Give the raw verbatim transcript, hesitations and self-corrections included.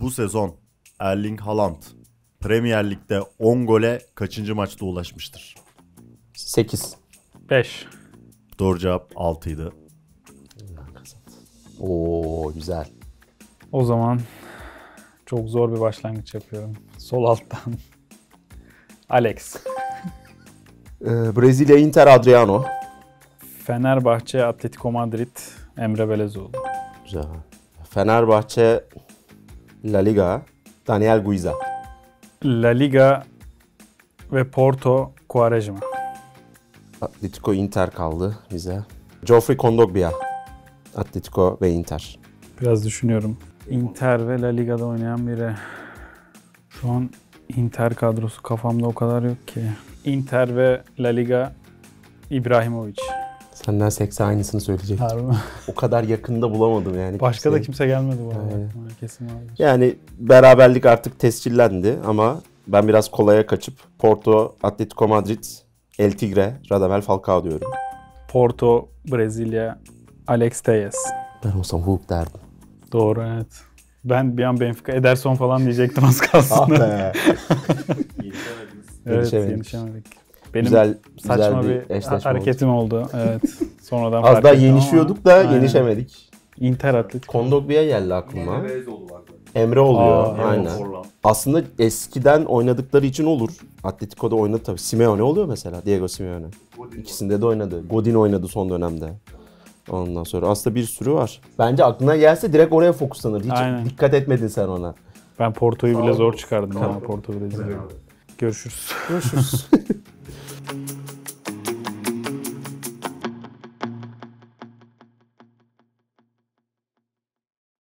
bu sezon Erling Haaland Premier Lig'de on gole kaçıncı maçta ulaşmıştır? sekiz. beş. Doğru cevap altı idi. Oo güzel. O zaman çok zor bir başlangıç yapıyorum. Sol alttan. Alex. Ee, Brezilya Inter Adriano. Fenerbahçe Atletico Madrid Emre Belözoğlu. Güzel. Fenerbahçe La Liga Daniel Guiza. La Liga ve Porto Quarejma. Atletico Inter kaldı bize. Geoffrey Kondogbia. Atletico ve Inter. Biraz düşünüyorum. Inter ve La Liga'da oynayan biri. Şu an Inter kadrosu kafamda o kadar yok ki. Inter ve La Liga İbrahimovic. Senden seksen aynısını söyleyecektim. Harbi. O kadar yakında bulamadım yani. Başka kimse... da kimse gelmedi bu arada. Kesin vardır. Yani beraberlik artık tescillendi ama ben biraz kolaya kaçıp Porto, Atletico Madrid, El Tigre, Radamel Falcao diyorum. Porto, Brezilya, Alex Theos. Ben olsam Hulk derdim. Doğru, evet. Ben bir an Benfica, Ederson falan diyecektim az kalsın. Ah be. Evet, yenişemedik. Benim güzel, saçma güzel bir, bir hareketim oldu. oldu. Evet. Sonradan az daha yenişiyorduk ama. da aynen. yenişemedik. Inter Atletico. Kondogbia geldi aklıma. Emre oluyor. Aa, aynen. Aslında eskiden oynadıkları için olur. Atletico'da oynadı tabii. Simeone oluyor mesela. Diego Simeone. Godin. İkisinde de oynadı. Godin oynadı son dönemde. Ondan sonra aslında bir sürü var. Bence aklına gelse direkt oraya fokuslanır. Hiç aynen. dikkat etmedin sen ona. Ben Porto'yu bile zor çıkardım. Porto Brezilya. Görüşürüz. Görüşürüz.